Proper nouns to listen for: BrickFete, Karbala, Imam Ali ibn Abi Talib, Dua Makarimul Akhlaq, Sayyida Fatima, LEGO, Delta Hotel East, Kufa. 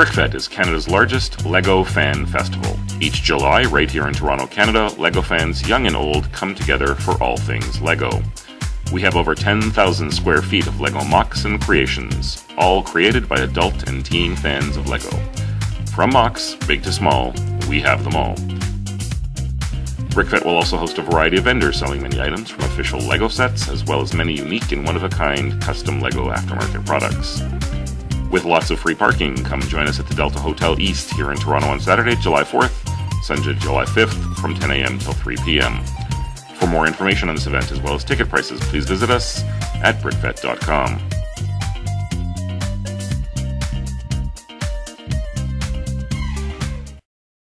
BrickFete is Canada's largest LEGO fan festival. Each July, right here in Toronto, Canada, LEGO fans young and old come together for all things LEGO. We have over 10,000 square feet of LEGO mocks and creations, all created by adult and teen fans of LEGO. From mocks, big to small, we have them all. BrickFete will also host a variety of vendors selling many items from official LEGO sets, as well as many unique and one-of-a-kind custom LEGO aftermarket products. With lots of free parking, come join us at the Delta Hotel East here in Toronto on Saturday, July 4th, Sunday, July 5th, from 10 a.m. till 3 p.m. For more information on this event, as well as ticket prices, please visit us at brickfete.com.